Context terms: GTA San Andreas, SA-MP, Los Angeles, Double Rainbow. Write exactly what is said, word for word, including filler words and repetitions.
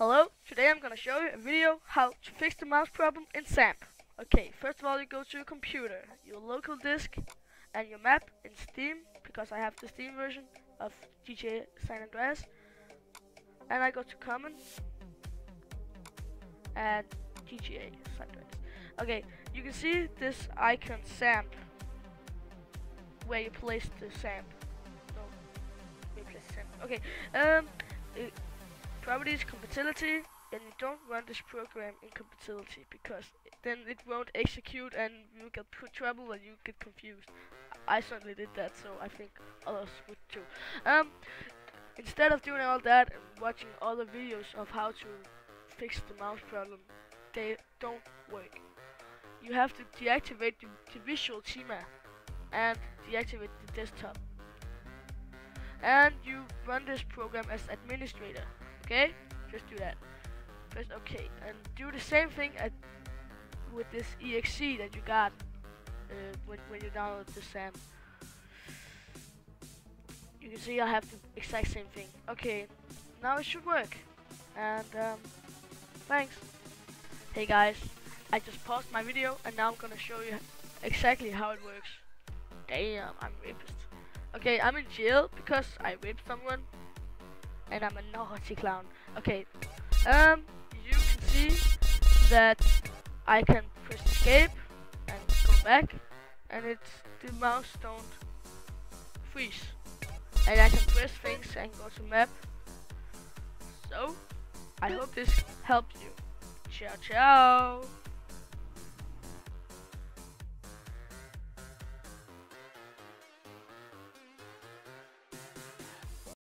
Hello, today I'm gonna show you a video how to fix the mouse problem in S A M P. Okay, first of all you go to your computer, your local disk, and your map in Steam, because I have the Steam version of G T A San Andreas. And I go to Common, and G T A San Andreas. Okay, you can see this icon S A M P, where you place the S A M P. No, where you place the S A M P. Okay, um... It, properties, compatibility, and you don't run this program in compatibility because it, then it won't execute and you get trouble and you get confused. I certainly did that, so I think others would too. Um, instead of doing all that and watching other videos of how to fix the mouse problem, they don't work. You have to deactivate the, the visual schema and deactivate the desktop. And you run this program as administrator. Okay, just do that. Press OK and do the same thing at, with this E X E that you got uh, when, when you download the S A M P. You can see I have the exact same thing. Okay, now it should work. And um, thanks. Hey guys, I just paused my video and now I'm gonna show you exactly how it works. Damn, I'm rapist. Okay, I'm in jail because I raped someone. And I'm a naughty clown. Okay, um, you can see that I can press escape and go back, and it's the mouse don't freeze. And I can press things and go to map. So, I hope this helps you. Ciao, ciao.